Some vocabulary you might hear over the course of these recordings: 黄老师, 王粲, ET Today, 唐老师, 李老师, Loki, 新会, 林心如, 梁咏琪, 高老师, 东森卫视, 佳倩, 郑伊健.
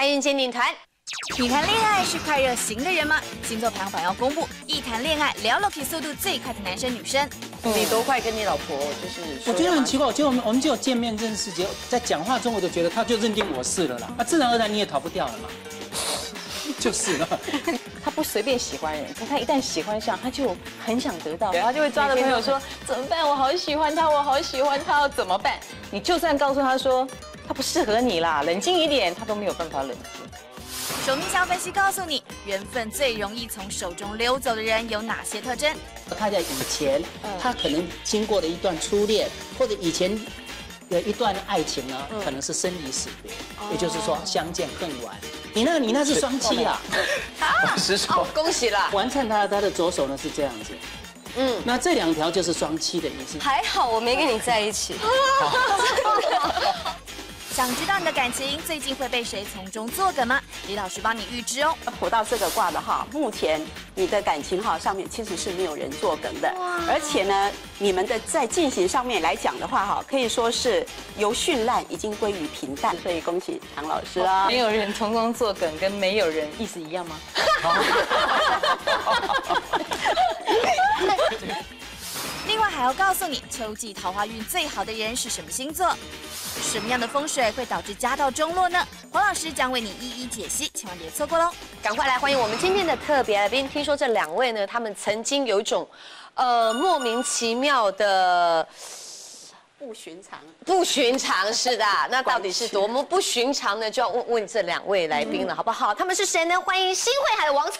开运鉴定团。你谈恋爱是快热型的人吗？星座排行榜要公布，一谈恋爱聊 Loki 速度最快的男生女生。你多快跟你老婆就是？我觉得很奇怪，就我们就有见面认识，结果在讲话中我就觉得他就认定我是了啦，那自然而然你也逃不掉了嘛。 就是了，他不随便喜欢人，可他一旦喜欢上，他就很想得到，然后就会抓着朋友说怎么办？我好喜欢他，我好喜欢他，怎么办？你就算告诉他说他不适合你啦，冷静一点，他都没有办法冷静。守命相分析告诉你，缘分最容易从手中溜走的人有哪些特征？他在以前，他可能经过了一段初恋，或者以前。 有一段爱情呢，可能是生离死别，也就是说相见恨晚。你那是双妻啦，啊，实属恭喜啦！完善他的左手呢是这样子，嗯，那这两条就是双妻的意思。还好我没跟你在一起。想知道你的感情最近会被谁从中作梗吗？李老师帮你预知哦。卜到这个卦的哈，目前你的感情哈上面其实是没有人作梗的，而且呢。 你们的在进行上面来讲的话，哈，可以说是由绚烂已经归于平淡，所以恭喜唐老师啦！没有人从中作梗，跟没有人意思一样吗？另外还要告诉你，秋季桃花运最好的人是什么星座？什么样的风水会导致家道中落呢？黄老师将为你一一解析，千万别错过喽！赶快来欢迎我们今天的特别来宾。听说这两位呢，他们曾经有一种。 莫名其妙的不寻常是的，那到底是多么不寻常呢？就要问这两位来宾了，好不好？他们是谁呢？欢迎新会海的王粲，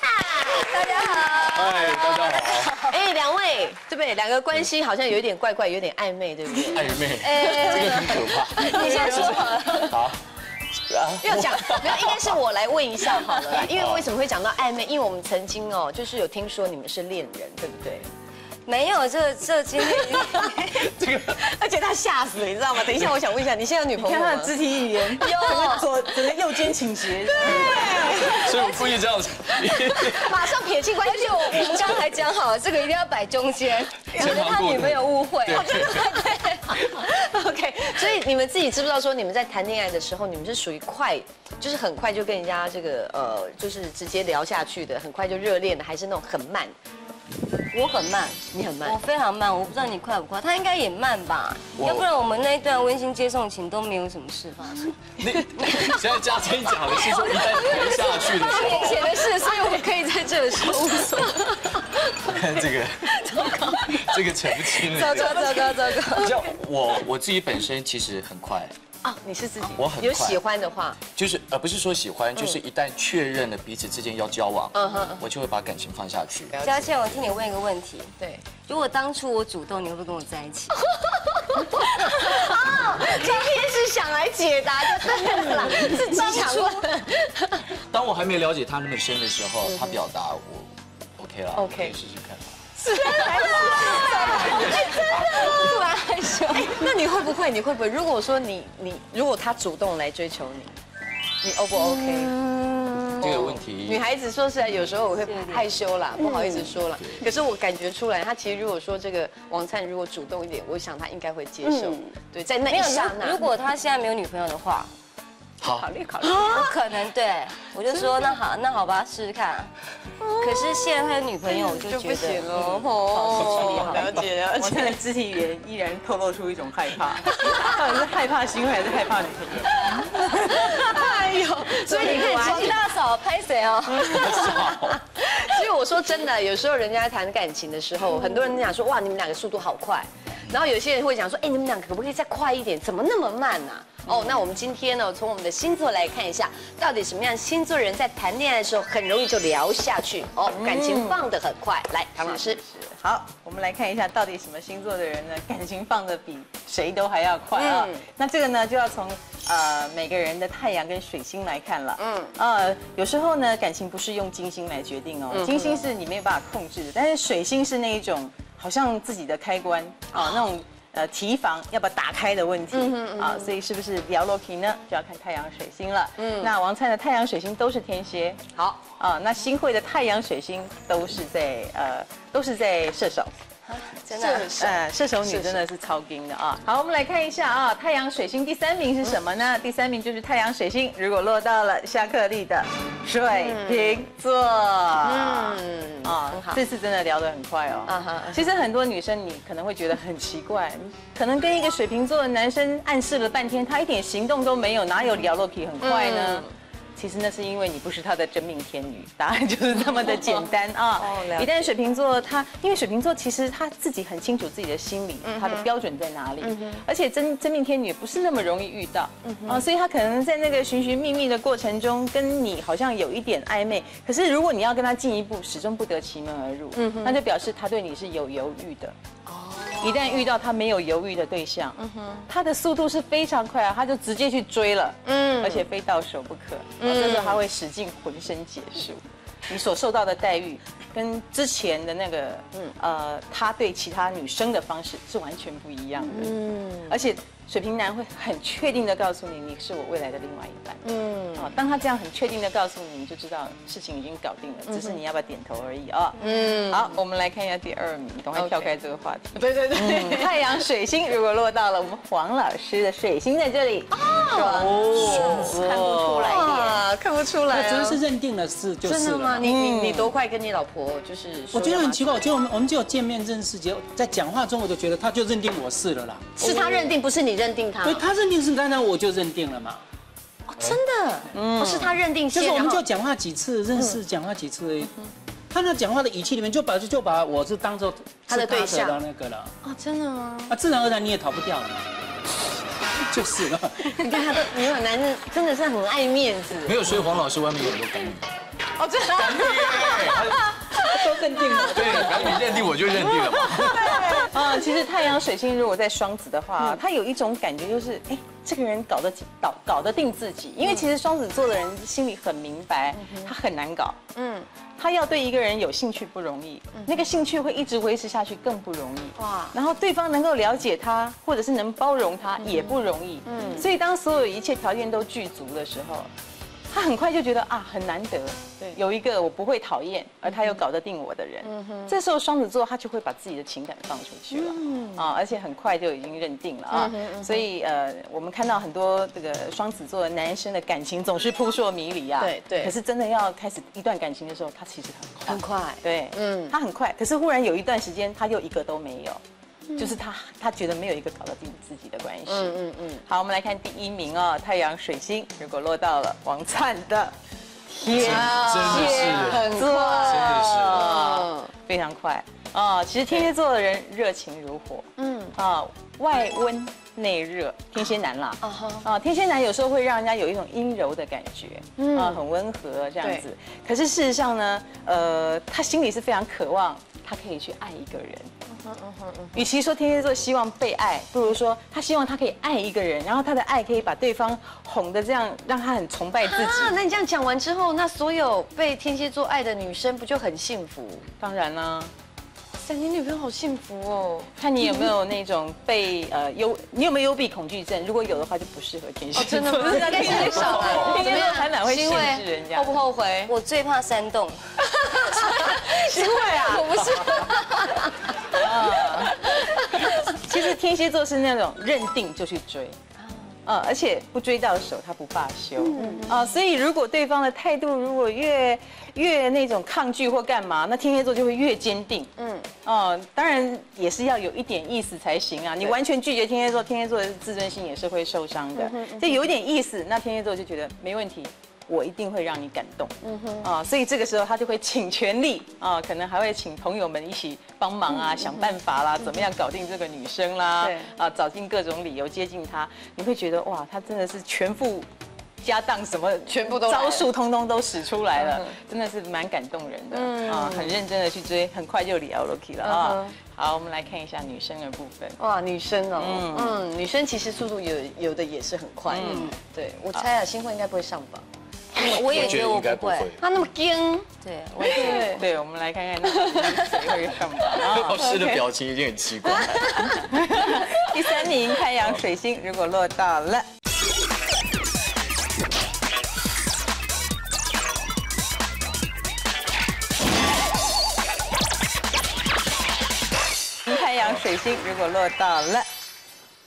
大家好。哎，大家好。哎，两位对不对？两个关系好像有点怪怪，有点暧昧，对不对？暧昧，哎，这个很可怕。你先说好了。好。 不要讲，没有，应该是我来问一下好了啦。因为为什么会讲到暧昧？因为我们曾经哦，就是有听说你们是恋人，对不对？没有，这经历，这个，而且他吓死了，你知道吗？等一下，我想问一下，你现在有女朋友吗？看他的肢体语言，有整个右肩倾斜，对，所以我故意这样子，马上撇清关系。而且我们刚才讲好了，这个一定要摆中间，免得他女朋友误会。 OK， 所以你们自己知不知道说你们在谈恋爱的时候，你们是属于快，就是很快就跟人家这个就是直接聊下去的，很快就热恋的，还是那种很慢？我很慢，你很慢，我非常慢，我不知道你快不快，他应该也慢吧？要不然我们那一段温馨接送情都没有什么事发生。你现在加深讲的是说你在谈下去的时候，8年前的事，所以我可以在这说无所谓。这个。 这个扯不清了。走。像我自己本身其实很快啊，你是自己，我很有喜欢的话，就是不是说喜欢，就是一旦确认了彼此之间要交往，我就会把感情放下去。佳倩，我听你问一个问题，对，如果当初我主动，你会不会跟我在一起？哦，今天是想来解答就对了，自己想问。当我还没了解他那么深的时候，他表达我 OK 了 ，OK， 可以试试看。 真的，蛮害羞。那你会不会？你会不会？如果说你，如果他主动来追求你，你 O 不 OK？ 这个问题，女孩子说实在，有时候我会害羞啦，不好意思说啦。可是我感觉出来，他其实如果说这个王粲如果主动一点，我想他应该会接受。对，在那一刹那，如果他现在没有女朋友的话。 考虑，我可能对我就说那好吧，试试看。可是现在他有女朋友，我就觉得不行了。哦，了解。我现在肢体语言依然透露出一种害怕，到底是害怕新会还是害怕女朋友？哎呦，所以你看，大嫂拍谁哦？所以我说真的，有时候人家谈感情的时候，很多人讲说哇，你们两个速度好快。 然后有些人会讲说，哎，你们两个可不可以再快一点？怎么那么慢呢？哦，那我们今天呢，从我们的星座来看一下，到底什么样星座人在谈恋爱的时候很容易就聊下去，哦，感情放得很快。来，唐老师，好，我们来看一下到底什么星座的人呢，感情放得比谁都还要快啊。那这个呢，就要从每个人的太阳跟水星来看了。有时候呢，感情不是用金星来决定哦，金星是你没有办法控制的，但是水星是那一种。 好像自己的开关啊，那种提防要不要打开的问题啊，所以是不是聊 Loki 呢，就要看太阳水星了。那王粲的太阳水星都是天蝎，好啊，那新会的太阳水星都是在射手。真的，射手女真的是超硬的啊！好，我们来看一下啊，太阳水星第三名是什么呢？第三名就是太阳水星，如果落到了夏克立的水瓶座，很好。这次真的聊得很快哦。其实很多女生你可能会觉得很奇怪，可能跟一个水瓶座的男生暗示了半天，他一点行动都没有，哪有聊落皮很快呢？ 其实那是因为你不是他的真命天女，答案就是这么的简单啊！一旦水瓶座他，因为水瓶座其实他自己很清楚自己的心理，他的标准在哪里，而且真命天女不是那么容易遇到啊，所以他可能在那个寻寻觅觅的过程中，跟你好像有一点暧昧，可是如果你要跟他进一步，始终不得其门而入，那就表示他对你是有犹豫的。 一旦遇到他没有犹豫的对象，他的速度是非常快啊，他就直接去追了，而且非到手不可。这时候他会使尽浑身解数，你所受到的待遇跟之前的那个，他对其他女生的方式是完全不一样的。而且水瓶男会很确定的告诉你，你是我未来的另外一半。当他这样很确定的告诉你，你就知道事情已经搞定了，只是你要不要点头而已啊。好，我们来看一下第二名，赶快跳开这个话题。对对对，太阳水星如果落到了我们黄老师的水星在这里，看不出来啊，看不出来，真是认定了是就是了。真的吗？你多快跟你老婆就是？我觉得很奇怪，就我们就有见面认识，结果在讲话中我就觉得他就认定我是了啦。是他认定，不是你认定他。对，他认定是刚才我就认定了嘛。 真的，不是他认定，就是我们就讲话几次，认识讲话几次，他那讲话的语气里面就把我是当做他的对象那个了。哦，真的吗？啊，自然而然你也逃不掉了，就是了。你看他都没有，男人真的是很爱面子。没有，所以黄老师外面有很多干女。哦，真的。都认定了。对，然后你认定我就认定了嘛。啊，其实太阳水星如果在双子的话，他有一种感觉就是哎。 这个人搞得定自己，因为其实双子座的人心里很明白，他很难搞。他要对一个人有兴趣不容易，那个兴趣会一直维持下去更不容易。哇！然后对方能够了解他，或者是能包容他也不容易。所以当所有一切条件都具足的时候，他很快就觉得啊，很难得，对，有一个我不会讨厌，而他又搞得定我的人。这时候双子座他就会把自己的情感放出去了。 啊，而且很快就已经认定了啊，所以我们看到很多这个双子座的男生的感情总是扑朔迷离啊。对对。可是真的要开始一段感情的时候，他其实很快。对，他很快。可是忽然有一段时间，他又一个都没有，就是他觉得没有一个搞得定自己的关系。好，我们来看第一名哦，太阳水星如果落到了王粲的天蝎座，真的是非常快。 啊，其实天蝎座的人热情如火，啊，外温内热，天蝎男啦，啊，天蝎男有时候会让人家有一种阴柔的感觉，啊，很温和这样子。可是事实上呢，他心里是非常渴望，他可以去爱一个人。与其说天蝎座希望被爱，不如说他希望他可以爱一个人，然后他的爱可以把对方哄得这样，让他很崇拜自己。那你这样讲完之后，那所有被天蝎座爱的女生不就很幸福？当然啦。 你女朋友好幸福哦！看你有没有那种被你有没有幽闭恐惧症？如果有的话，就不适合天蝎。真的吗？但是很少哎，天蝎座还蛮会限制人家。后不后悔？我最怕煽动。因为啊，我不是。其实天蝎座是那种认定就去追。 而且不追到手，他不罢休。所以如果对方的态度如果越那种抗拒或干嘛，那天蝎座就会越坚定。当然也是要有一点意思才行啊。你完全拒绝天蝎座，天蝎座的自尊心也是会受伤的。就有点意思，那天蝎座就觉得没问题，我一定会让你感动。所以这个时候他就会请全力啊，可能还会请朋友们一起帮忙啊，想办法啦，怎么样搞定这个女生啦？啊，找尽各种理由接近她，你会觉得哇，她真的是全副家当，什么全部都招数通通都使出来了，真的是蛮感动人的啊，很认真的去追，很快就聊了 K 了啊。好，我们来看一下女生的部分。哇，女生哦，女生其实速度有的也是很快。对，我猜啊，新慧应该不会上榜。 我也觉得我不会，他那么硬。对，对，我们来看看谁会上榜。老师的表情有点奇怪。第三名，太阳水星如果落到了太阳水星如果落到了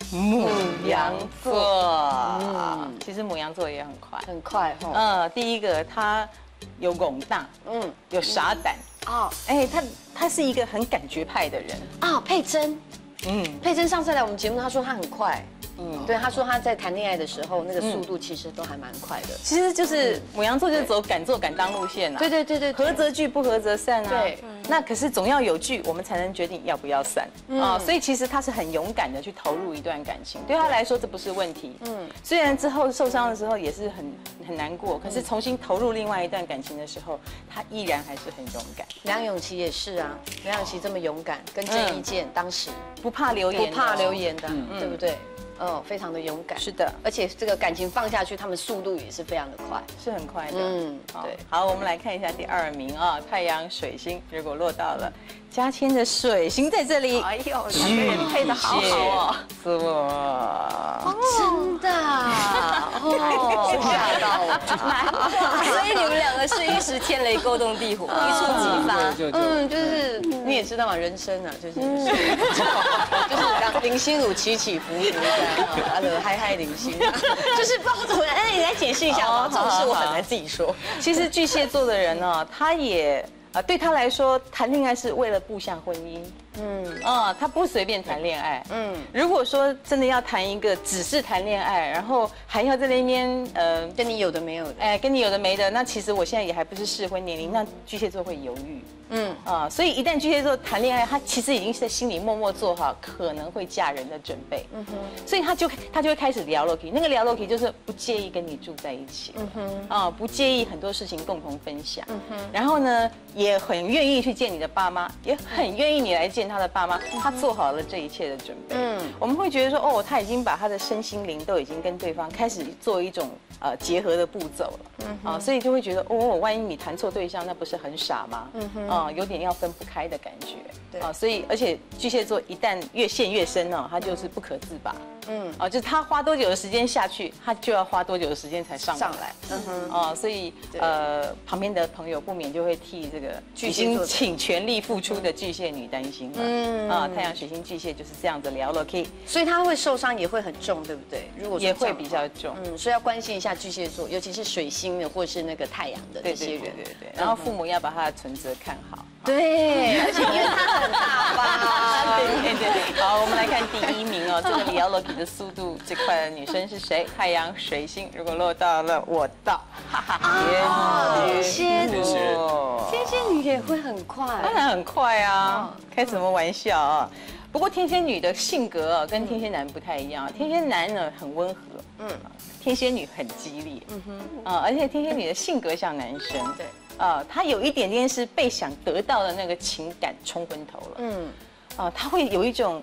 母羊座，其实母羊座也很快，很快哈。第一个他有勇大，有傻胆哦，哎，他是一个很感觉派的人啊。佩珍，佩珍上次来我们节目，她说她很快。 对，他说他在谈恋爱的时候，那个速度其实都还蛮快的。其实就是牡羊座就是走敢做敢当路线啊。对对对对，合则聚，不合则散啊。对，那可是总要有聚，我们才能决定要不要散啊。所以其实他是很勇敢的去投入一段感情，对他来说这不是问题。虽然之后受伤的时候也是很难过，可是重新投入另外一段感情的时候，他依然还是很勇敢。梁咏琪也是啊，梁咏琪这么勇敢，跟郑伊健当时不怕流言，不怕流言的，对不对？ 非常的勇敢，是的，而且这个感情放下去，他们速度也是非常的快，是很快的。对。好，我们来看一下第二名啊，太阳水星如果落到了加签的水星在这里，哎呦，两个人配的好好哦，真的，吓到我，所以你们两个是一时天雷勾动地火，一触即发。就是你也知道嘛，人生啊，就是林心如起起伏伏。 啊，嗨嗨，零星，就是不知道怎么，哎，你来解释一下吧。这种事我很难自己说。其实巨蟹座的人呢，他也对他来说，谈恋爱是为了步向婚姻。他不随便谈恋爱。如果说真的要谈一个，只是谈恋爱，然后还要在那边跟你有的没有的，哎，跟你有的没的，那其实我现在也还不是适婚年龄，那巨蟹座会犹豫。所以一旦巨蟹座谈恋爱，他其实已经在心里默默做好可能会嫁人的准备。所以他就会开始聊 Loki， 那个聊 Loki 就是不介意跟你住在一起，不介意很多事情共同分享，然后呢也很愿意去见你的爸妈，也很愿意你来见他的爸妈，他做好了这一切的准备。我们会觉得说，哦，他已经把他的身心灵都已经跟对方开始做一种结合的步骤了，所以就会觉得，哦，万一你谈错对象，那不是很傻吗？有点要分不开的感觉，所以而且巨蟹座一旦越陷越深哦，他就是不可自拔，就是他花多久的时间下去，他就要花多久的时间才上来，所以旁边的朋友不免就会替这个已经请全力付出的巨蟹女担心了，太阳水星巨蟹就是这样子聊了，可以，所以他会受伤也会很重，对不对？如果也会比较重，所以要关心一下巨蟹座，尤其是水星的或是那个太阳的这些人，对，然后父母要把他的存折看好。 对，而且因为他很大方。对。好，我们来看第一名哦，这个聊 Loki 的速度最快的女生是谁？太阳水星如果落到了我到，哈哈，天蝎女也会很快，当然很快啊，开什么玩笑啊！不过天蝎女的性格啊，跟天蝎男不太一样，天蝎男呢很温和，天蝎女很激烈，而且天蝎女的性格像男生，对。 他有一点点是被想得到的那个情感冲昏头了。他会有一种，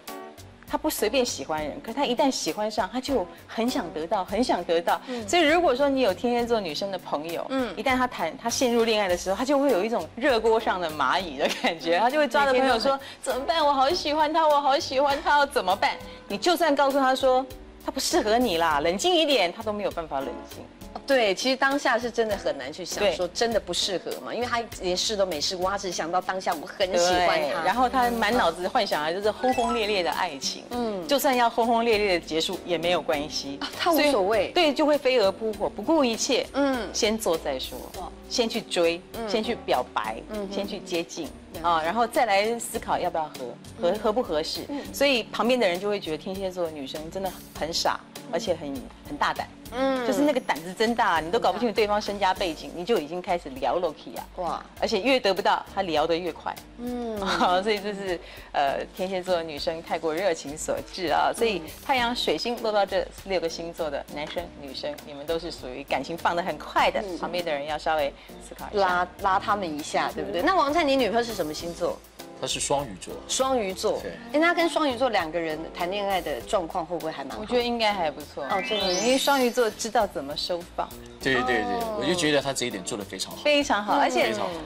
他不随便喜欢人，可他一旦喜欢上，他就很想得到，很想得到。所以如果说你有天蝎座女生的朋友，一旦他陷入恋爱的时候，他就会有一种热锅上的蚂蚁的感觉，他就会抓着朋友说怎么办？我好喜欢他，我好喜欢他，要怎么办？你就算告诉他说他不适合你啦，冷静一点，他都没有办法冷静。 对，其实当下是真的很难去想，说真的不适合嘛，因为他连试都没试过，他只想到当下我很喜欢他，然后他满脑子幻想的就是轰轰烈烈的爱情，就算要轰轰烈烈的结束也没有关系，他无所谓，对，就会飞蛾扑火，不顾一切，先做再说，先去追，先去表白，先去接近。 啊，然后再来思考要不要合不合适，所以旁边的人就会觉得天蝎座的女生真的很傻，而且很大胆，就是那个胆子真大，你都搞不清楚对方身家背景，你就已经开始聊 Loki 啊，哇，而且越得不到，他聊得越快，所以这是天蝎座的女生太过热情所致啊，所以太阳水星落到这六个星座的男生女生，你们都是属于感情放得很快的，旁边的人要稍微思考一下，拉他们一下，对不对？那王灿，你女朋友是？ 什么星座？他是双鱼座。双鱼座，对。哎，那跟双鱼座两个人谈恋爱的状况会不会还蛮好？我觉得应该还不错。哦，真的，因为双鱼座知道怎么收放。对，我就觉得他这一点做得非常好。非常好，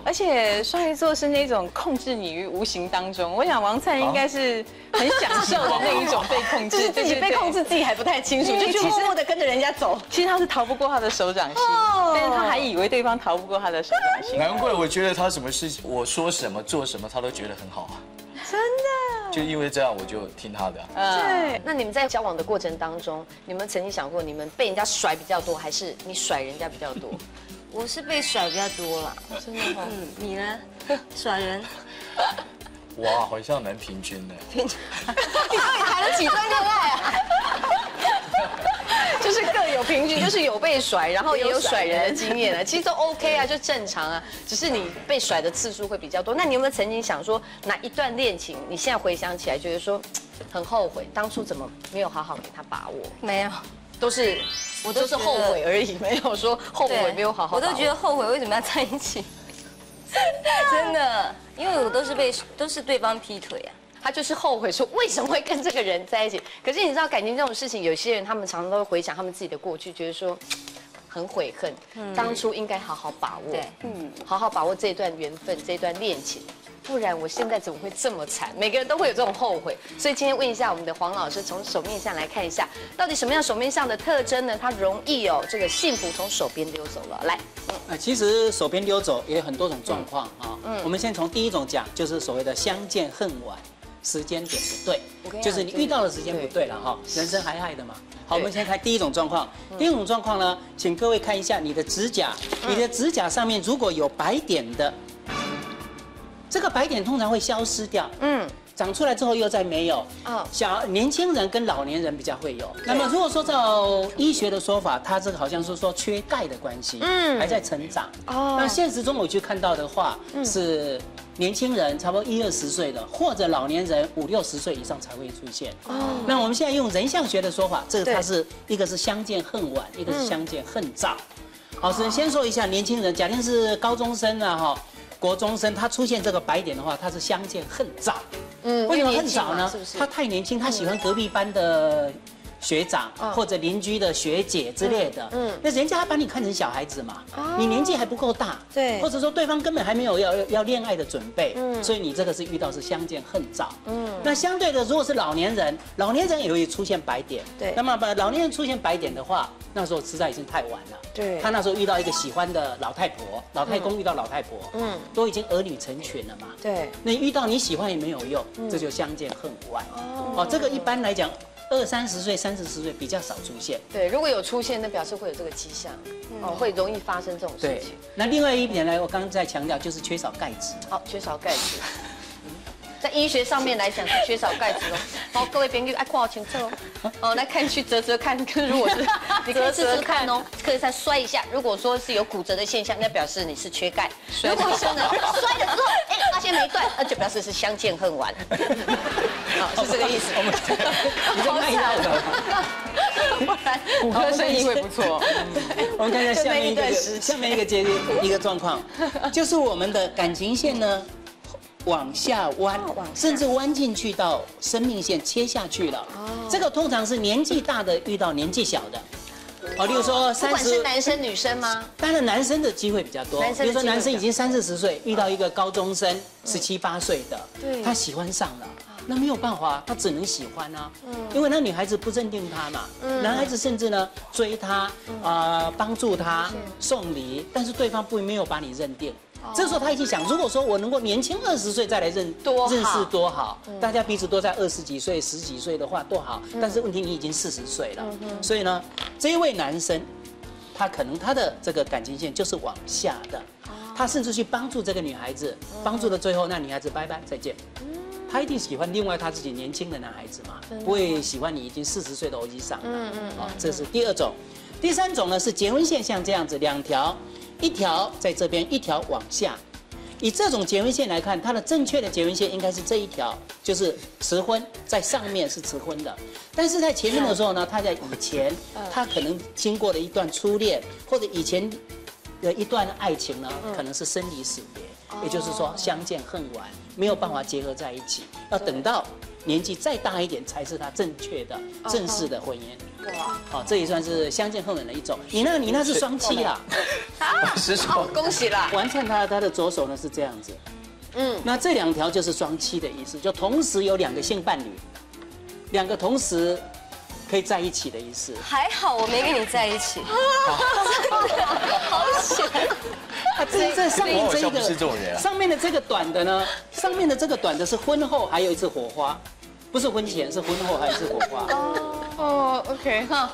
而且双鱼座是那种控制你于无形当中。我想王灿应该是很享受的那一种被控制，就是自己被控制，自己还不太清楚，就默默的跟着人家走。其实他是逃不过他的手掌心。 但是他还以为对方逃不过他的手掌心，难怪我觉得他什么事情，我说什么做什么，他都觉得很好啊。真的。就因为这样我就听他的。对。那你们在交往的过程当中，你们曾经想过你们被人家甩比较多，还是你甩人家比较多？我是被甩比较多啦，真的吗？嗯，你呢？甩人。 哇，好像蛮平均的。平均，你到底谈了几段恋爱啊？就是各有平均，就是有被甩，然后也有甩人的经验啊。其实都 OK 啊，就正常啊。只是你被甩的次数会比较多。那你有没有曾经想说哪一段恋情，你现在回想起来觉得说很后悔，当初怎么没有好好给他把握？没有，都是我都是后悔而已，没有说后悔没有好好把握。我都觉得后悔为什么要在一起。 真的，因为我都是对方劈腿啊，他就是后悔说为什么会跟这个人在一起。可是你知道感情这种事情，有些人他们常常都会回想他们自己的过去，觉得说很悔恨，当初应该好好把握，好好把握这段缘分，这段恋情，不然我现在怎么会这么惨？每个人都会有这种后悔，所以今天问一下我们的黄老师，从手面相来看一下，到底什么样手面相的特征呢？它容易哦，这个幸福从手边溜走了，来。 其实手边溜走也有很多种状况啊。我们先从第一种讲，就是所谓的相见恨晚，时间点不对，就是你遇到的时间不对了哈。人生海海的嘛。好，我们先看第一种状况。第一种状况呢，请各位看一下你的指甲，你的指甲上面如果有白点的，这个白点通常会消失掉。长出来之后又再没有。年轻人跟老年人比较会有。那么如果说照医学的说法，它这个好像是说缺钙的关系，还在成长。那现实中我去看到的话，是年轻人差不多20、20岁的，或者老年人50、60岁以上才会出现。那我们现在用人相学的说法，这个它是一个是相见恨晚，一个是相见恨早。好，所以先说一下年轻人，假定是高中生啊，哈，国中生，他出现这个白点的话，他是相见恨早。 为什么很早呢？他太年轻，他喜欢隔壁班的学长或者邻居的学姐之类的。那人家把你看成小孩子嘛，你年纪还不够大，对，或者说对方根本还没有要恋爱的准备，所以你这个是遇到是相见恨早。那相对的，如果是老年人，老年人也会出现白点，对。那么把老年人出现白点的话，那时候实在已经太晚了。对，他那时候遇到一个喜欢的老太婆、老太公，遇到老太婆，都已经儿女成群了嘛。对，那遇到你喜欢也没有用，这就相见恨晚。哦，这个一般来讲。 20、30岁、30、40岁比较少出现。对，如果有出现，那表示会有这个迹象，哦，会容易发生这种事情。那另外一点呢，我刚才强调就是缺少钙质。好，缺少钙质，在医学上面来讲是缺少钙质哦。好，各位朋友，哎，看好清楚哦。哦，来看去折折看，如果是你可以试试看哦，可以再摔一下。如果说是有骨折的现象，那表示你是缺钙。如果说呢，摔了之后，哎，发现没断，那就表示是相见恨晚。 是这个意思，我们你就卖到了，不然骨科生意会不错。我们看一下下面一个接一个状况，就是我们的感情线呢往下弯，甚至弯进去到生命线切下去了。这个通常是年纪大的遇到年纪小的。 哦，例如说30，不管是男生女生吗？当然男生的机会比较多。比如说男生已经30、40岁，遇到一个高中生17、18岁的，他喜欢上了，那没有办法，他只能喜欢啊。因为那女孩子不认定他嘛，男孩子甚至呢追他啊，帮助他送礼，但是对方没有把你认定。 这时候他一起想，如果说我能够年轻20岁再来认识多好，大家彼此都在20几岁、10几岁的话多好。但是问题你已经40岁了，所以呢，这一位男生，他可能他的这个感情线就是往下的，他甚至去帮助这个女孩子，帮助到最后那女孩子拜拜再见。 他一定喜欢另外他自己年轻的男孩子嘛，不会喜欢你已经40岁的欧吉桑。这是第二种。第三种呢是结婚现象这样子，两条，一条在这边，一条往下。以这种结婚线来看，它的正确的结婚线应该是这一条，就是迟婚，在上面是迟婚的。但是在前面的时候呢，他在以前，他可能经过了一段初恋，或者以前的一段爱情呢，可能是生离死别。 也就是说，相见恨晚，没有办法结合在一起，要等到年纪再大一点，才是他正确的、正式的婚姻。哇，好，这也算是相见恨晚的一种。你那是双妻啦，好，恭喜啦！完善他的左手呢是这样子，那这两条就是双妻的意思，就同时有两个性伴侣，两个同时。 可以在一起的意思。还好我没跟你在一起，好险！啊，这上面这个，上面的这个短的呢，上面的这个短的是婚后还有一次火花，不是婚前，是婚后还有一次火花。哦 ，OK 哈，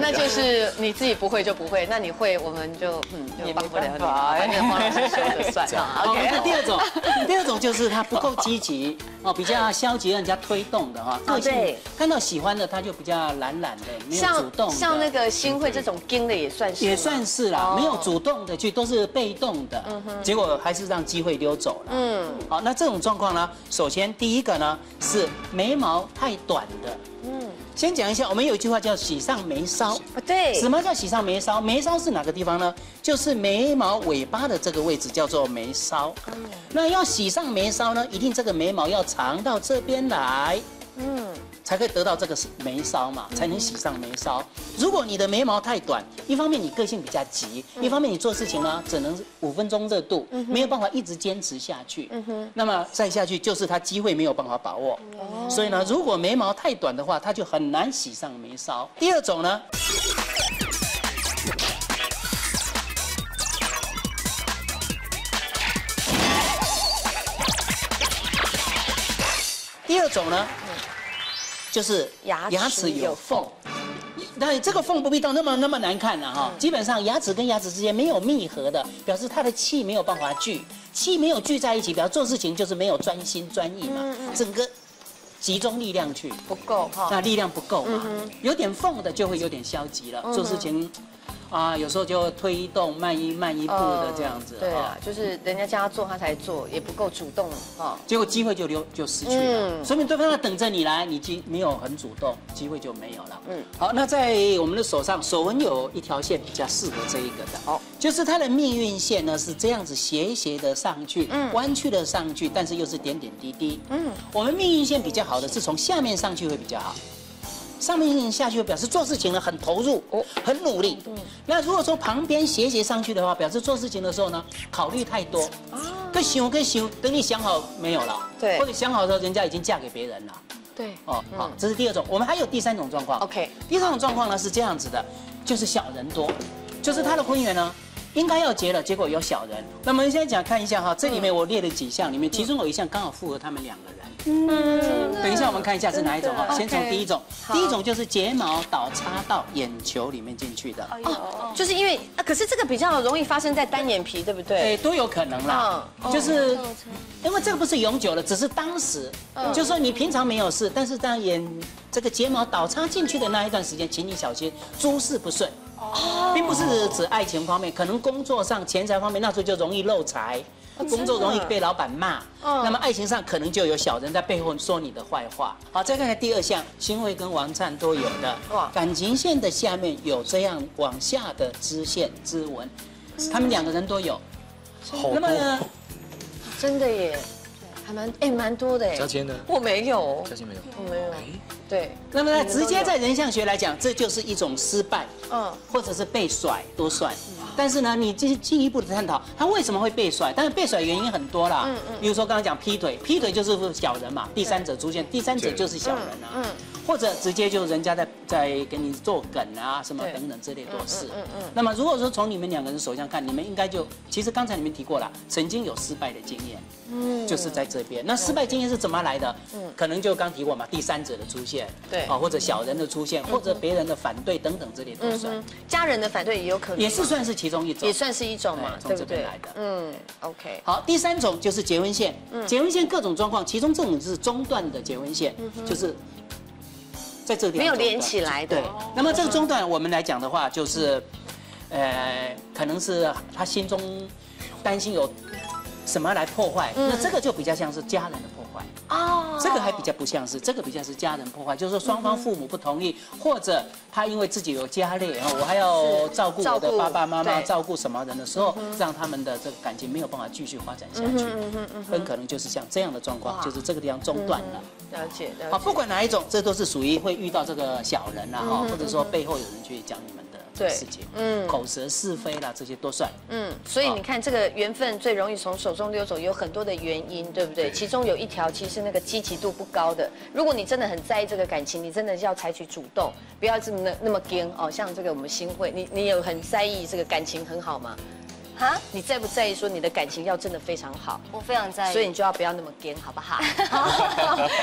那就是你自己不会就不会，那你会我们就也帮不了你，反正黄老师说了算。OK， 那第二种就是他不够积极哦，比较消极，让人家推动的哈。对，看到喜欢的他就比较懒懒的，没有主动。像那个新会这种盯的也算是啦，没有主动的去，都是被动的，结果还是让机会溜走了。嗯，好，那这种状况呢，首先第一个呢是眉毛太短的。嗯。 先讲一下，我们有一句话叫“喜上眉梢”。对，什么叫“喜上眉梢”？眉梢是哪个地方呢？就是眉毛尾巴的这个位置叫做眉梢。那要喜上眉梢呢，一定这个眉毛要长到这边来，才可以得到这个眉梢嘛，才能喜上眉梢。如果你的眉毛太短，一方面你个性比较急，一方面你做事情呢只能5分钟热度，没有办法一直坚持下去。那么再下去就是他机会没有办法把握。 所以呢，如果眉毛太短的话，它就很难喜上眉梢。第二种呢，就是牙齿有缝。那这个缝不必到那么难看了哈，基本上牙齿跟牙齿之间没有密合的，表示它的气没有办法聚，气没有聚在一起，表示做事情就是没有专心专意嘛，整个。 集中力量去不够哈，那力量不够嘛，有点缝的就会有点消极了，做事情啊有时候就推动慢一步的这样子。对啊，就是人家叫他做他才做，也不够主动啊，结果机会就失去了。说明对方在等着你来，你没有很主动，机会就没有了。嗯，好，那在我们的手上，手纹有一条线比较适合这一个的哦，就是它的命运线呢是这样子斜的上去，弯曲的上去，但是又是点点滴滴。嗯，我们命运线比较。 好的是从下面上去会比较好，上面下去会表示做事情呢很投入，很努力。那如果说旁边斜上去的话，表示做事情的时候呢考虑太多，跟想，等你想好没有了，对，或者想好的时候人家已经嫁给别人了，对，哦，好，这是第二种。我们还有第三种状况 ，OK， 第三种状况呢是这样子的，就是小人多，就是他的婚缘呢。 应该要结了，结果有小人。那么现在讲看一下哈，这里面我列了几项，里面其中有一项刚好符合他们两个人。嗯，等一下我们看一下是哪一种哈，先从第一种，第一种就是睫毛倒插到眼球里面进去的。哦，就是因为可是这个比较容易发生在单眼皮，对不对？哎，都有可能啦。就是因为这个不是永久的，只是当时，就说你平常没有事，但是当这个睫毛倒插进去的那一段时间，请你小心诸事不顺。 并不是指爱情方面，可能工作上、钱财方面，那时候就容易漏财，工作容易被老板骂。那么爱情上可能就有小人在背后说你的坏话。好，再看看第二项，新会跟王灿都有的。感情线的下面有这样往下的支线、支纹，他们两个人都有。那么呢，真的耶，还蛮多的耶。小千呢？我没有。小千没有。我没有。 对，那么呢，直接在人相学来讲，这就是一种失败，或者是被甩都算。但是呢，你进一步的探讨，他为什么会被甩？但是被甩原因很多啦，比如说刚刚讲劈腿，劈腿就是小人嘛，第三者出现，第三者就是小人啊，或者直接就人家在给你做梗啊什么等等之类多事。那么如果说从你们两个人手上看，你们应该就其实刚才你们提过了，曾经有失败的经验，就是在这边。那失败经验是怎么来的？可能就刚提过嘛，第三者的出现。 对啊，或者小人的出现，或者别人的反对等等之类的，算家人的反对也有可能，也是算是其中一种，也算是一种嘛，从这边来的。嗯 ，OK。好，第三种就是结婚线，结婚线各种状况，其中这种是中断的结婚线，就是在这里没有连起来的。对，那么这个中断我们来讲的话，就是，可能是他心中担心有什么来破坏，那这个就比较像是家人的破坏。 哦，这个还比较不像是，这个比较是家人破坏，就是说双方父母不同意，或者他因为自己有家累啊，我还要照顾我的爸爸妈妈，照顾什么人的时候，让他们的这个感情没有办法继续发展下去，很可能就是像这样的状况，就是这个地方中断了。了解，啊，不管哪一种，这都是属于会遇到这个小人啦，哈，或者说背后有人去讲你们的事情，口舌是非啦，这些都算。嗯，所以你看这个缘分最容易从手中溜走，有很多的原因，对不对？其中有一条其实。 那个积极度不高的，如果你真的很在意这个感情，你真的要采取主动，不要这么那么 g 哦。像这个我们新会，你有很在意这个感情很好吗？啊，你在不在意说你的感情要真的非常好？我非常在意，所以你就要不要那么干，好不好？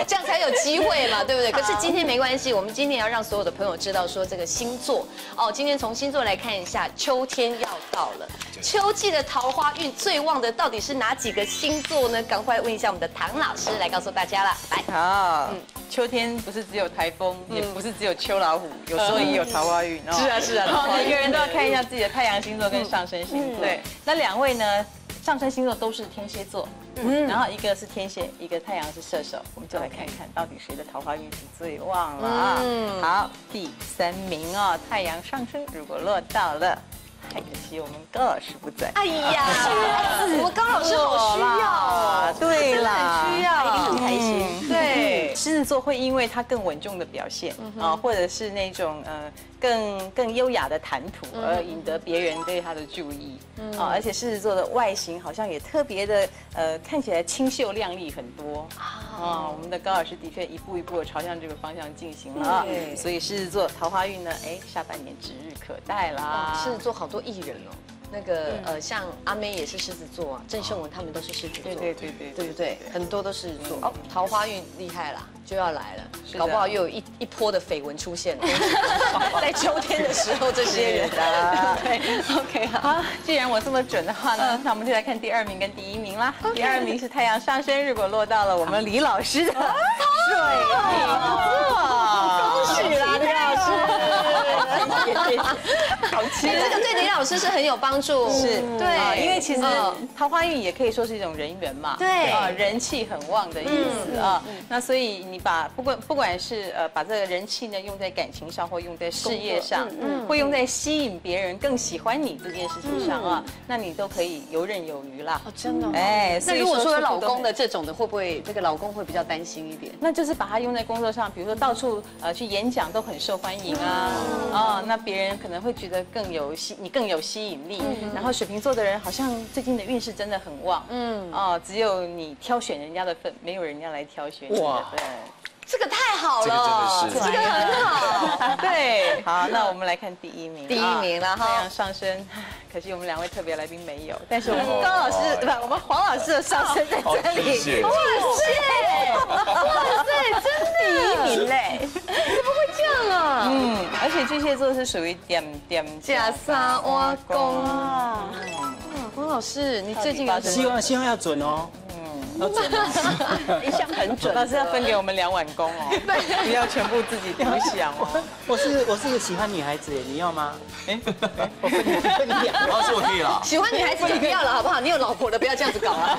这样才有机会嘛，对不对？可是今天没关系，我们今天要让所有的朋友知道说这个星座哦。今天从星座来看一下，秋天要到了，秋季的桃花运最旺的到底是哪几个星座呢？赶快问一下我们的唐老师来告诉大家了。来，好，秋天不是只有台风，也不是只有秋老虎，有时候也有桃花运哦。是啊是啊，然后每个人都要看一下自己的太阳星座跟上升星座。对。 那两位呢？上升星座都是天蝎座，然后一个是天蝎，一个太阳是射手，我们就来看一看到底谁的桃花运是最旺了啊！好，第三名哦，太阳上升如果落到了，太可惜我们高老师不在。哎呀，我们高老师好需要啊！对啦，很需要，很开心。对，狮子座会因为他更稳重的表现啊，或者是那种更优雅的谈吐，而引得别人对他的注意。 啊，而且狮子座的外形好像也特别的，看起来清秀靓丽很多啊。我们的高老师的确一步一步的朝向这个方向进行了啊。所以狮子座桃花运呢，哎，下半年指日可待啦。狮子座好多艺人哦，那个像阿妹也是狮子座啊，郑秀文他们都是狮子座，对，对不对？很多都是狮子座哦，桃花运厉害啦，就要来了，搞不好又有一波的绯闻出现了，在秋天的时候，这些人啊，对 ，OK 好，既然 我这么准的话呢，那我们就来看第二名跟第一名啦。第二名是太阳上升，如果落到了我们李老师的水瓶座，恭喜啦，李老师！好气，这个对李老师是很有帮助，是对，因为其实桃花运也可以说是一种人缘嘛，对啊，人气很旺的意思啊。那所以你把不管是把这个人气呢用在感情上，或用在事业上，或用在吸引别人更喜欢你这件事情上啊。 那你都可以游刃有余啦。哦，真的。哎，那如果说有老公的这种的，会不会这个老公会比较担心一点？那就是把它用在工作上，比如说到处去演讲都很受欢迎啊，哦，那别人可能会觉得更有吸引力。然后水瓶座的人好像最近的运势真的很旺，哦，只有你挑选人家的份，没有人家来挑选你的份。 这个太好了，这个很好，对。好，那我们来看第一名，第一名了哈，太阳上升，可惜我们两位特别来宾没有，但是我们高老师不，我们黄老师的上升在这里，哇塞，哇塞，真的第一名嘞，怎么会这样啊？嗯，而且巨蟹座是属于点三挖工啊，黄老师，你最近希望要准哦。 一向很准，但是要分给我们2碗公哦，不要全部自己独享哦。我是个喜欢女孩子，你要吗？哎，我分你2碗，我说我可以了。喜欢女孩子就不要了，好不好？你有老婆的，不要这样子搞啊。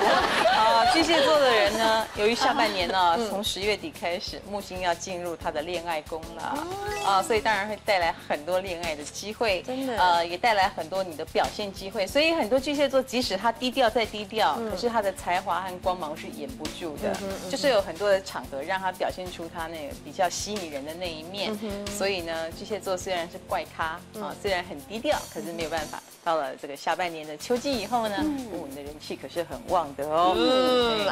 啊，巨蟹座的人呢，由于下半年呢，从10月底开始，木星要进入他的恋爱宫了啊，所以当然会带来很多恋爱的机会，真的，也带来很多你的表现机会。所以很多巨蟹座，即使他低调再低调，可是他的才华和光芒 是掩不住的，就是有很多的场合让他表现出他那个比较吸引人的那一面。所以呢，巨蟹座虽然是怪咖啊，虽然很低调，可是没有办法。到了这个下半年的秋季以后呢，我们的人气可是很旺的哦，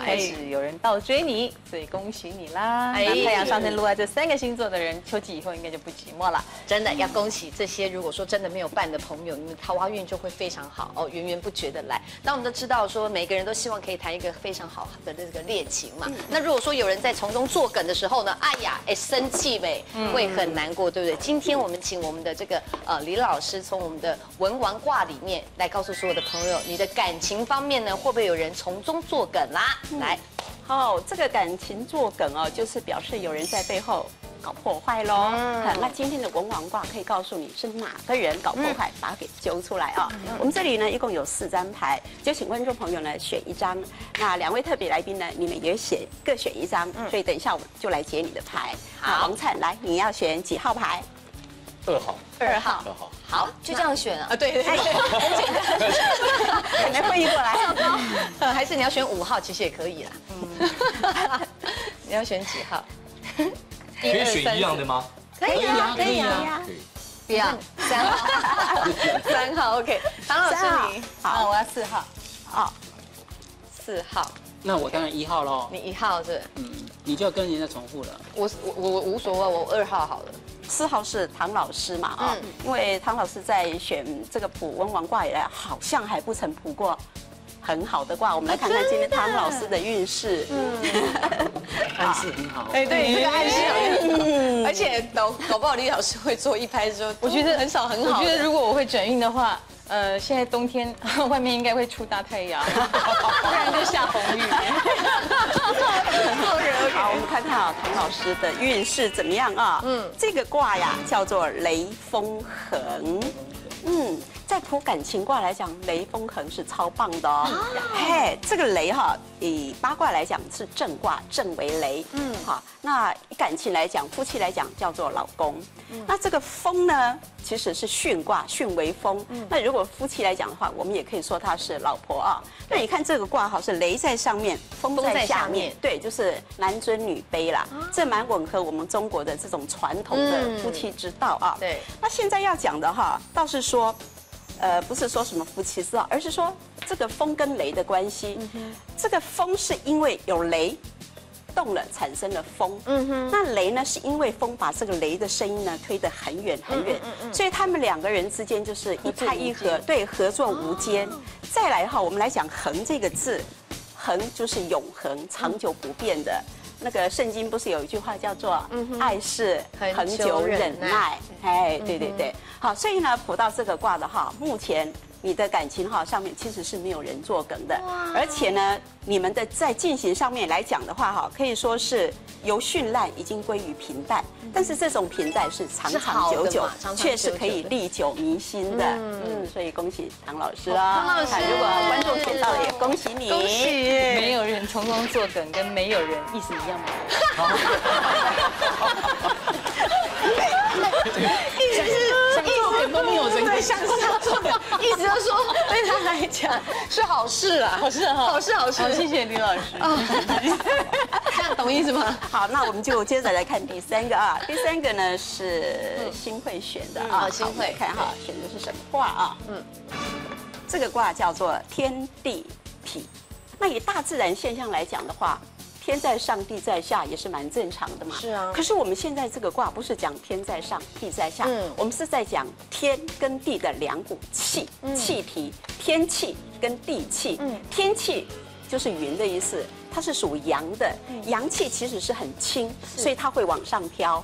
开始有人倒追你，所以恭喜你啦！那太阳上升落在这3个星座的人，秋季以后应该就不寂寞了。真的要恭喜这些，如果说真的没有伴的朋友，你们桃花运就会非常好哦，源源不绝的来。那我们都知道说，每个人都希望可以谈一个非常好 的这个恋情嘛，那如果说有人在从中作梗的时候呢，哎呀，哎，生气呗，会很难过，对不对？今天我们请我们的这个李老师从我们的文玩卦里面来告诉所有的朋友，你的感情方面呢，会不会有人从中作梗啦？来，哦，这个感情作梗哦，就是表示有人在背后 搞破坏喽！那今天的文王卦可以告诉你是哪个人搞破坏，把它给揪出来啊！我们这里呢一共有4张牌，就请观众朋友呢选一张。那2位特别来宾呢，你们也各选一张。所以等一下我们就来解你的牌。好，王灿来，你要选几号牌？2号。好，就这样选啊？对对对，很简单，很难会意过来。还是你要选5号，其实也可以啦。你要选几号？ 可以选一样的吗？可以啊。不要3号 ，OK。唐老师你好，我要4号。哦，4号。那我当然1号喽。你1号是？嗯，你就跟人家重复了。我无所谓，我2号好了。四号是唐老师嘛啊，因为唐老师在选这个卜温王卦以来，好像还不曾卜过很好的卦。我们来看看今天唐老师的运势。暗示很好，哎，对，这个暗示很好，而且搞不好李老师会做一拍之后，我觉得很少很好。我觉得如果我会转运的话，现在冬天外面应该会出大太阳，不然就下红雨。好，我们看看啊，唐老师的运势怎么样啊？这个卦呀叫做雷风恒，在卜感情卦来讲，雷风恒是超棒的哦。嘿，这个雷哈，以八卦来讲是震卦，震为雷。好，那以感情来讲，夫妻来讲叫做老公。那这个风呢，其实是巽卦，巽为风。那如果夫妻来讲的话，我们也可以说它是老婆啊。那你看这个卦哈，是雷在上面，风在下面，对，就是男尊女卑啦。这蛮吻合我们中国的这种传统的夫妻之道啊。对。那现在要讲的哈，倒是说。不是说什么夫妻之道，而是说这个风跟雷的关系。这个风是因为有雷动了，产生了风。那雷呢，是因为风把这个雷的声音呢推得很远很远。所以他们两个人之间就是一拍一合，对，合作无间。再来哈，我们来讲恒这个字，恒就是永恒、长久不变的。那个圣经不是有一句话叫做“爱是恒久忍耐”？哎，对对对，好，所以呢，卜到这个卦的哈，目前你的感情哈上面其实是没有人作梗的，而且呢，你们的在进行上面来讲的话哈，可以说是由绚烂已经归于平淡，但是这种平淡是长长久久，却是可以历久弥新的。所以恭喜唐老师啊！唐老师，如果观众看到了也恭喜你。恭喜！没有人成功作梗，跟没有人意思一样吗？都没有人在想象中的，一直都说对他来讲是好事啊，好事好事好事，谢谢李老师。这样懂意思吗？好，那我们就接着来看第三个啊，第三个呢是新会选的啊，新会看哈，选的是什么卦啊？这个卦叫做天地痞。那以大自然现象来讲的话，天在上，地在下，也是蛮正常的嘛。是啊。可是我们现在这个卦不是讲天在上，地在下，我们是在讲天跟地的两股气，气体，天气跟地气。天气就是云的意思，它是属阳的，阳气其实是很轻，所以它会往上飘。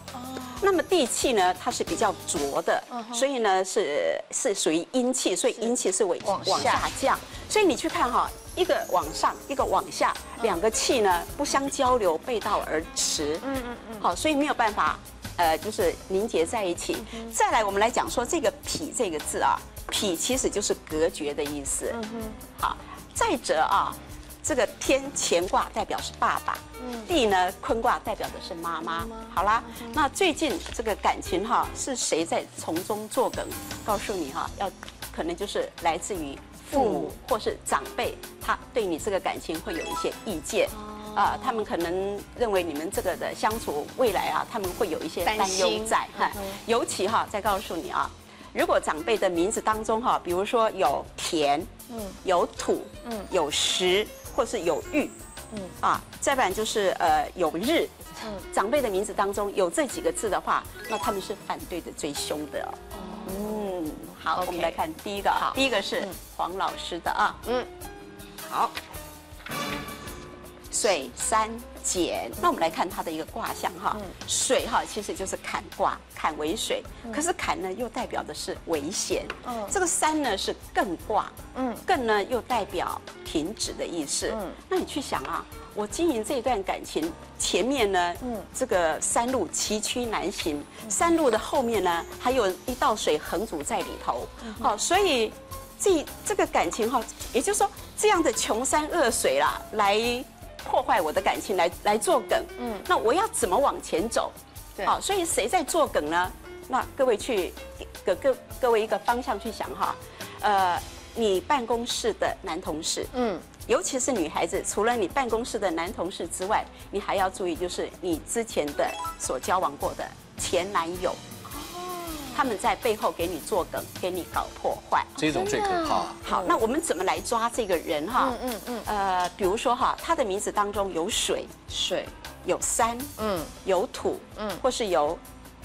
那么地气呢，它是比较浊的，所以呢是属于阴气，所以阴气是往下降。所以你去看哈。一个往上，一个往下，两个气呢不相交流，背道而驰。好，所以没有办法，就是凝结在一起。再来，我们来讲说这个“痞”这个字啊，“痞”其实就是隔绝的意思。好，再者啊，这个天乾卦代表是爸爸，地呢坤卦代表的是妈妈。好啦，那最近这个感情哈，是谁在从中作梗？告诉你哈，要可能就是来自于。父母或是长辈，他对你这个感情会有一些意见，啊，他们可能认为你们这个的相处未来啊，他们会有一些担忧在，尤其哈，再告诉你啊，如果长辈的名字当中哈，比如说有田，有土，有石，或是有玉，啊，再不然就是有日，长辈的名字当中有这几个字的话，那他们是反对的最凶的哦。好，我们来看第一个啊，第一个是黄老师的啊，好，水三减，那我们来看它的一个卦象哈，水哈其实就是坎卦，坎为水，可是坎呢又代表的是危险，这个三呢是艮卦，艮呢又代表停止的意思，那你去想啊。我经营这段感情，前面呢，这个山路崎岖难行，山路的后面呢，还有一道水横阻在里头，好，所以这个感情哈，也就是说这样的穷山恶水啦，来破坏我的感情，来作梗，那我要怎么往前走？好，所以谁在作梗呢？那各位去给各位一个方向去想哈，你办公室的男同事，尤其是女孩子，除了你办公室的男同事之外，你还要注意，就是你之前的所交往过的前男友，他们在背后给你作梗，给你搞破坏，这种最可怕。好，那我们怎么来抓这个人哈？比如说哈，他的名字当中有水，有山，有土，或是有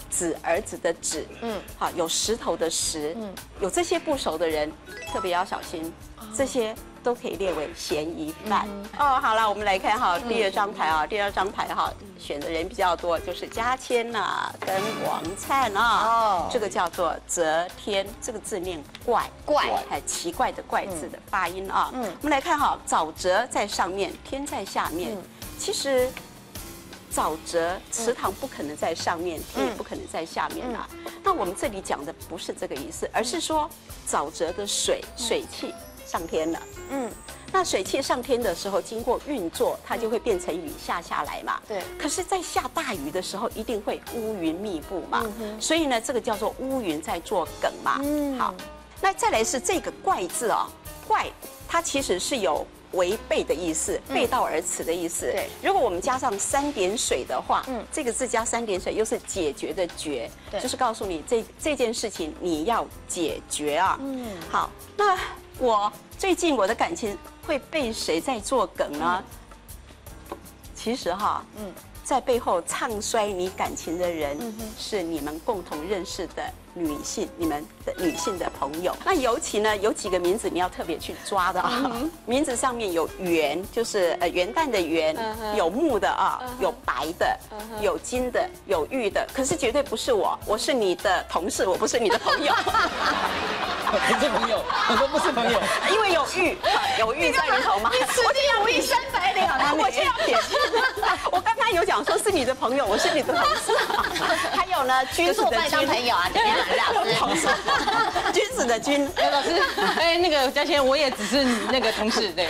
子儿子的子，嗯，好，有石头的石，嗯，有这些部首的人特别要小心，这些都可以列为嫌疑犯。哦，好了，我们来看哈第二张牌啊，第二张牌哈选的人比较多，就是嘉谦呐跟王灿啊，哦，这个叫做择天，这个字念怪怪，哎，奇怪的怪字的发音啊。嗯，我们来看哈，沼泽在上面，天在下面，其实。 沼泽、池塘不可能在上面，天也不可能在下面啦。那我们这里讲的不是这个意思，而是说沼泽的水、水汽上天了。嗯，那水汽上天的时候，经过运作，它就会变成雨下下来嘛。对。可是，在下大雨的时候，一定会乌云密布嘛。所以呢，这个叫做乌云在作梗嘛。嗯。好，那再来是这个“怪”字啊，“怪”它其实是有。 违背的意思，背道而驰的意思。对，如果我们加上3点水的话，嗯，这个字加3点水，又是解决的决，就是告诉你这件事情你要解决啊。嗯，好，那我最近我的感情会被谁在作梗呢？嗯、其实哈，嗯，在背后唱衰你感情的人，嗯、是你们共同认识的。 女性，你们的女性的朋友，那尤其呢，有几个名字你要特别去抓的啊。嗯、名字上面有元，就是元旦的元，嗯、有木的啊，嗯、有白的，嗯、有金的，有玉的。可是绝对不是我，我是你的同事，我不是你的朋友。不是朋友，我说不是朋友，因为有玉，有玉在里头嘛。你此地无银三百两啊！我就要撇清。我刚刚有讲说是你的朋友，我是你的同事。还有呢，君子的君，朋友啊，怎么样？ 老师，君子的君。老师，哎，那个嘉谦，我也只是那个同事，对。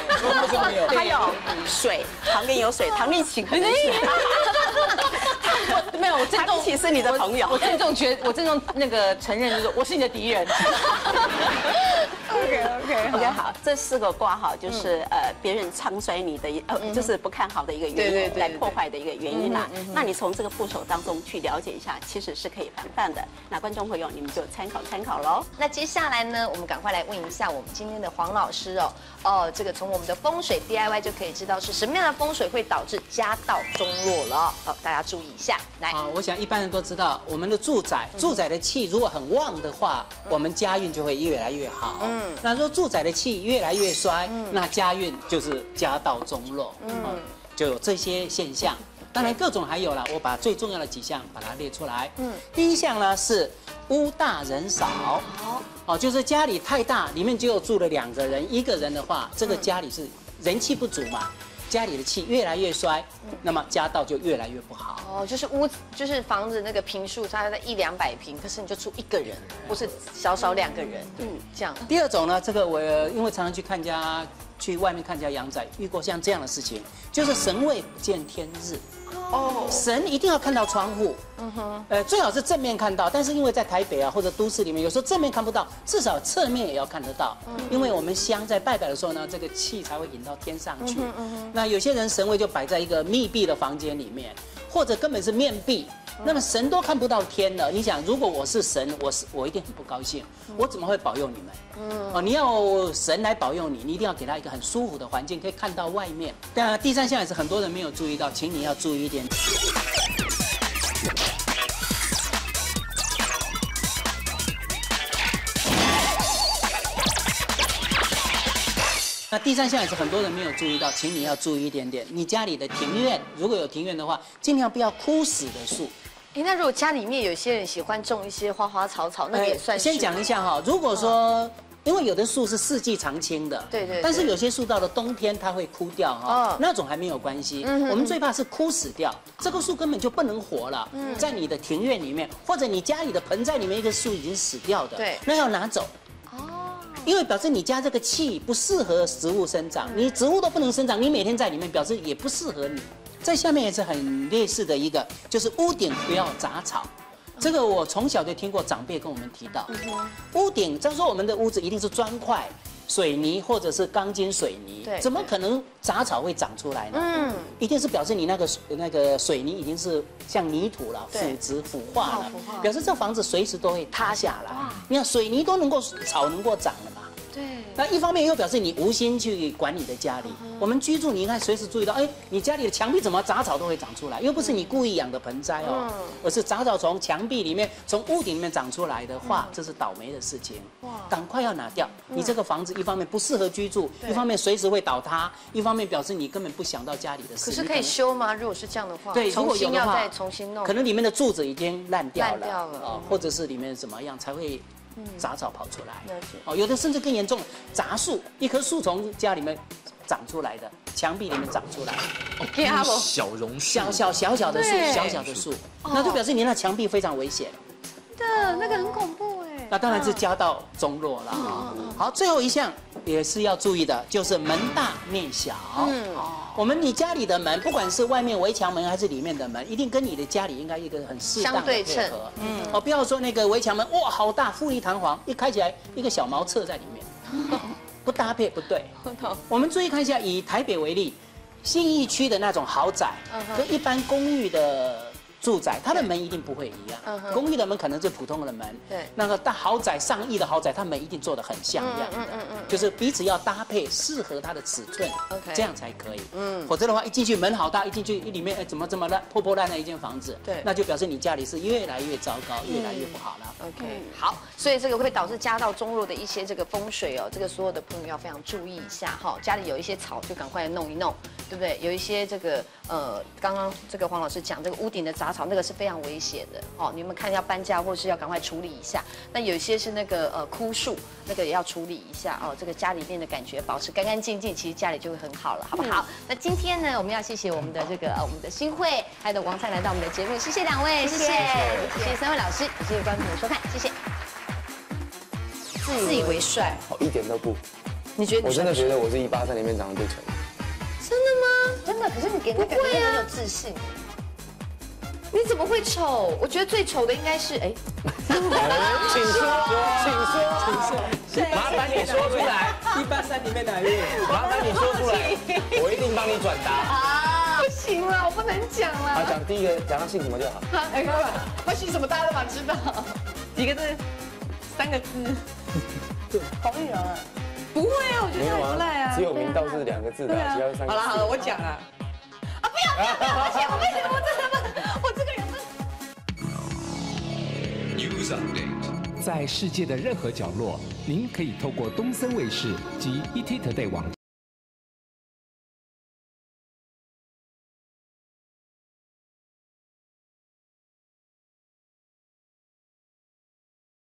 还有水，旁边有水，唐立奇可能是。没有，我郑重其实你的朋友，我郑重那个承认，就是我是你的敌人。OK， 好，这4个卦哈，就是别人唱衰你的，就是不看好的一个原因，来破坏的一个原因啦。那你从这个部首当中去了解一下，其实是可以防范的。那观众朋友，你们就参考喽。那接下来呢，我们赶快来问一下我们今天的黄老师哦。哦，这个从我们的风水 DIY 就可以知道是什么样的风水会导致家道中落了。哦，大家注意一下。来，啊，我想一般人都知道，我们的住宅的气如果很旺的话，我们家运就会越来越好。嗯，那如果住宅的气越来越衰，那家运就是家道中落，就有这些现象。当然各种还有啦，我把最重要的几项把它列出来。嗯，第一项呢是屋大人少，哦，就是家里太大，里面只有住了2个人，1个人的话，这个家里是人气不足嘛。 家里的气越来越衰，那么家道就越来越不好。哦，就是房子那个坪数大概在100-200平，可是你就住1个人，或是少少2个人，嗯，这样。第二种呢，这个我因为常常去外面看家阳宅，遇过像这样的事情，就是神位不见天日。哦，神一定要看到窗户，嗯哼，最好是正面看到，但是因为在台北啊或者都市里面，有时候正面看不到，至少侧面也要看得到，因为我们香在拜拜的时候呢，这个气才会引到天上去。那有些人神位就摆在一个密闭的房间里面，或者根本是面壁，那么神都看不到天了。你想，如果我是神，我一定很不高兴，我怎么会保佑你们？嗯，哦，你要神来保佑你，你一定要给他一个很舒服的环境，可以看到外面。但第3项也是很多人没有注意到，请你要注意一点。 那第3项也是很多人没有注意到，请你要注意一点点。你家里的庭院如果有庭院的话，尽量不要枯死的树。哎，那如果家里面有些人喜欢种一些花花草草，那也算是。先讲一下哈，如果说。 因为有的树是四季常青的，对，但是有些树到了冬天它会枯掉哈，那种还没有关系。我们最怕是枯死掉，这棵树根本就不能活了。在你的庭院里面，或者你家里的盆栽里面，一个树已经死掉的，对，那要拿走。哦，因为表示你家这个气不适合植物生长，你植物都不能生长，你每天在里面，表示也不适合你。在下面也是很类似的一个，就是屋顶不要杂草。 这个我从小就听过长辈跟我们提到，屋顶，他说我们的屋子一定是砖块、水泥或者是钢筋水泥，怎么可能杂草会长出来呢？嗯，一定是表示你那个水泥已经是像泥土了，腐殖腐化了，表示这房子随时都会塌下来。你看水泥都能够草能够长了嘛？对。那一方面又表示你无心去管理的家里。我们居住，你应该随时注意到，哎，你家里的墙壁怎么杂草都会长出来？又不是你故意养的盆栽哦，而是杂草从墙壁里面、从屋顶里面长出来的话，这是倒霉的事情。哇，赶快要拿掉！你这个房子一方面不适合居住，一方面随时会倒塌，一方面表示你根本不想到家里的事。可是可以修吗？如果是这样的话，对，重新要再重新弄，可能里面的柱子已经烂掉了，或者是里面怎么样才会。 杂草跑出来，哦，有的甚至更严重，杂树，一棵树从家里面长出来的，墙壁里面长出来，哦，小榕树，小的树，小小的树，那就表示你那墙壁非常危险，真的，那个很恐怖哎。那当然是家道中落了哈。好，最后一项也是要注意的，就是门大面小。嗯，我们你家里的门，不管是外面围墙门还是里面的门，一定跟你的家里应该一个很适当的配合。嗯，哦，不要说那个围墙门哇好大，富丽堂皇，一开起来一个小茅厕在里面，不搭配不对。我们注意看一下，以台北为例，信义区的那种豪宅跟一般公寓的。 住宅它的门一定不会一样，公寓的门可能是普通的门，对，那个大豪宅、上亿的豪宅，它门一定做得很像一样的，就是彼此要搭配适合它的尺寸，这样才可以，嗯，否则的话一进去门好大，一进去里面哎怎么这么烂，破破烂烂一间房子，对，那就表示你家里是越来越糟糕，越来越不好了。OK， 好，所以这个会导致家道中落的一些这个风水哦，这个所有的朋友要非常注意一下哈，家里有一些草就赶快弄一弄，对不对？有一些这个刚刚这个黄老师讲这个屋顶的杂。 杂草那个是非常危险的哦，你们看要搬家或是要赶快处理一下。那有些是那个枯树，那个也要处理一下哦。这个家里面的感觉保持干干净净，其实家里就会很好了，好不好？那今天呢，我们要谢谢我们的这个我们的新慧还有王灿来到我们的节目，谢谢两位，谢谢谢谢三位老师，谢谢观众的收看，谢谢。自以为帅，哦，一点都不。你觉得？我真的觉得我是183里面长得最丑。真的吗？真的，可是你给人感觉很有自信。 你怎么会丑？我觉得最丑的应该是哎，请说，请说，请说，麻烦你说出来。183里面哪位？麻烦你说出来，我一定帮你转达。啊，不行了，我不能讲了。啊，讲第一个，讲他姓什么就好。好，哎，他姓什么大家都蛮知道。几个字？3个字。好易啊！不会啊，我觉得他不赖啊。只有名道是2个字的，其他3个字。好了好了，我讲了。啊，不要不要！而且我为什么我真的？ 在世界的任何角落，您可以透过东森卫视及ET Today网站。